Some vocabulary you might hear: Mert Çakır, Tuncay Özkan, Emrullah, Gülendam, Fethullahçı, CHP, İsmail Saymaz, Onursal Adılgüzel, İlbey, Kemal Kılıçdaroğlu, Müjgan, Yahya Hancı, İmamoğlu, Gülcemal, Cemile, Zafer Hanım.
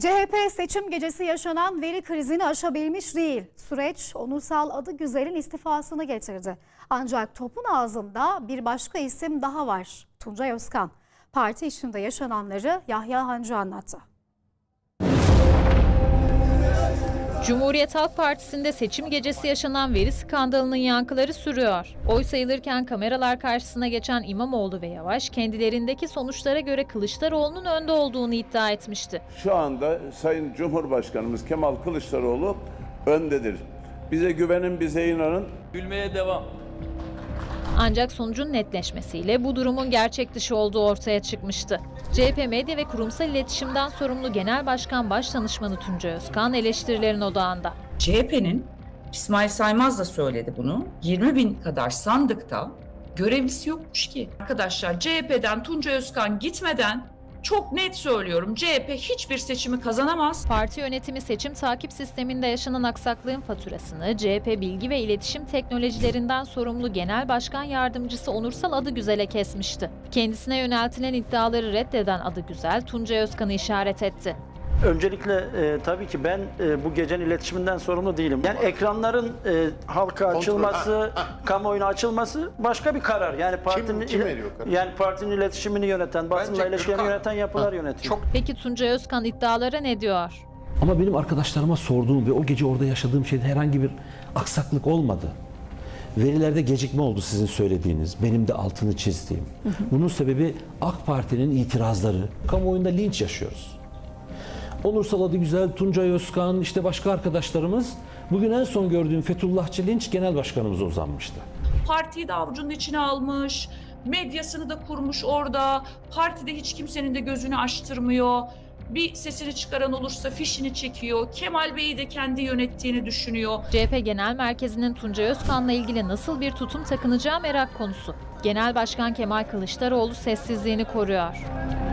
CHP seçim gecesi yaşanan veri krizini aşabilmiş değil. Süreç Onursal Adılgüzel'in istifasını getirdi. Ancak topun ağzında bir başka isim daha var. Tuncay Özkan. Parti içinde yaşananları Yahya Hancı anlattı. Cumhuriyet Halk Partisi'nde seçim gecesi yaşanan veri skandalının yankıları sürüyor. Oy sayılırken kameralar karşısına geçen İmamoğlu ve Yavaş kendilerindeki sonuçlara göre Kılıçdaroğlu'nun önde olduğunu iddia etmişti. Şu anda Sayın Cumhurbaşkanımız Kemal Kılıçdaroğlu öndedir. Bize güvenin, bize inanın. Gülmeye devam. Ancak sonucun netleşmesiyle bu durumun gerçek dışı olduğu ortaya çıkmıştı. CHP Medya ve Kurumsal İletişimden sorumlu Genel Başkan Başdanışmanı Tuncay Özkan eleştirilerin odağında. CHP'nin İsmail Saymaz da söyledi bunu. 20.000 kadar sandıkta görevlisi yokmuş ki. Arkadaşlar, CHP'den Tuncay Özkan gitmeden çok net söylüyorum, CHP hiçbir seçimi kazanamaz. Parti yönetimi seçim takip sisteminde yaşanan aksaklığın faturasını CHP Bilgi ve İletişim Teknolojilerinden sorumlu Genel Başkan Yardımcısı Onursal Adılgüzel'e kesmişti. Kendisine yöneltilen iddiaları reddeden Adılgüzel, Tuncay Özkan'ı işaret etti. Öncelikle tabii ki ben bu gecenin iletişiminden sorumlu değilim. Yani ekranların halka açılması, kamuoyuna açılması başka bir karar. Yani partinin partinin iletişimini yöneten, basınla ilişkilerini yöneten yapılar yönetiyor. Peki Tuncay Özkan iddialara ne diyor? Ama benim arkadaşlarıma sorduğum ve o gece orada yaşadığım şeyde herhangi bir aksaklık olmadı. Verilerde gecikme oldu sizin söylediğiniz, benim de altını çizdiğim. Bunun sebebi AK Parti'nin itirazları. Kamuoyunda linç yaşıyoruz. Onursal Adılgüzel, Tuncay Özkan, işte başka arkadaşlarımız. Bugün en son gördüğüm Fethullahçı linç genel başkanımıza uzanmıştı. Partiyi de avucunun içine almış, medyasını da kurmuş orada. Partide hiç kimsenin de gözünü açtırmıyor. Bir sesini çıkaran olursa fişini çekiyor. Kemal Bey'i de kendi yönettiğini düşünüyor. CHP Genel Merkezi'nin Tuncay Özkan'la ilgili nasıl bir tutum takınacağı merak konusu. Genel Başkan Kemal Kılıçdaroğlu sessizliğini koruyor.